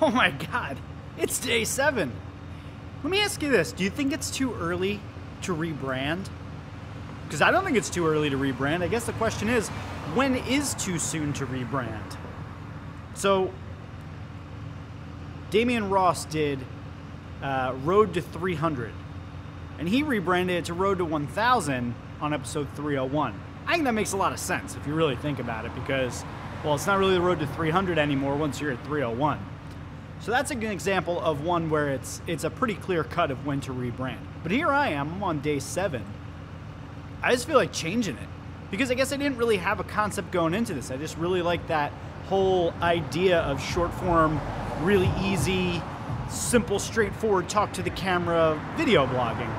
Oh my God, it's day 7. Let me ask you this, do you think it's too early to rebrand? Because I don't think it's too early to rebrand. I guess the question is, when is too soon to rebrand? So, Demian Ross did Road to 300, and he rebranded it to Road to 1000 on episode 301. I think that makes a lot of sense if you really think about it, because, well, it's not really the Road to 300 anymore once you're at 301. So that's an example of one where it's a pretty clear cut of when to rebrand. But here I am, I'm on day 7. I just feel like changing it, because I guess I didn't really have a concept going into this. I just really like that whole idea of short form, really easy, simple, straightforward, talk to the camera video blogging.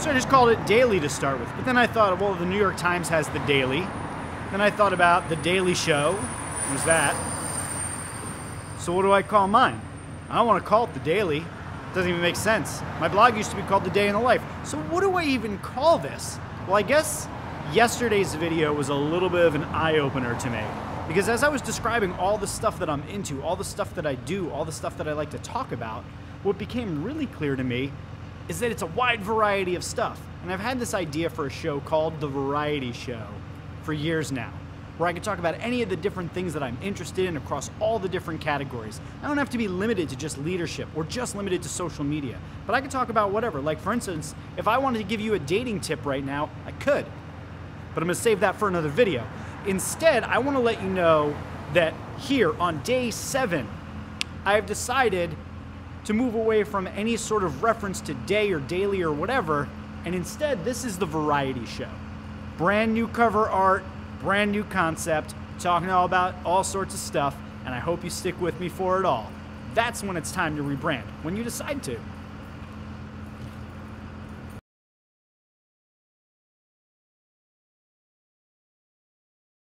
So I just called it Daily to start with. But then I thought, well, the New York Times has The Daily. Then I thought about The Daily Show. There's that. So what do I call mine? I don't want to call it The Daily. It doesn't even make sense. My blog used to be called The Day in the Life. So what do I even call this? Well, I guess yesterday's video was a little bit of an eye-opener to me, because as I was describing all the stuff that I'm into, all the stuff that I do, all the stuff that I like to talk about, what became really clear to me is that it's a wide variety of stuff. And I've had this idea for a show called The Variety Show for years now, where I can talk about any of the different things that I'm interested in across all the different categories. I don't have to be limited to just leadership or just limited to social media, but I can talk about whatever. Like, for instance, if I wanted to give you a dating tip right now, I could, but I'm gonna save that for another video. Instead, I wanna let you know that here on day 7, I have decided to move away from any sort of reference to day or daily or whatever, and instead, this is The Variety Show. Brand new cover art, brand new concept, talking all about all sorts of stuff, and I hope you stick with me for it all. That's when it's time to rebrand, when you decide to.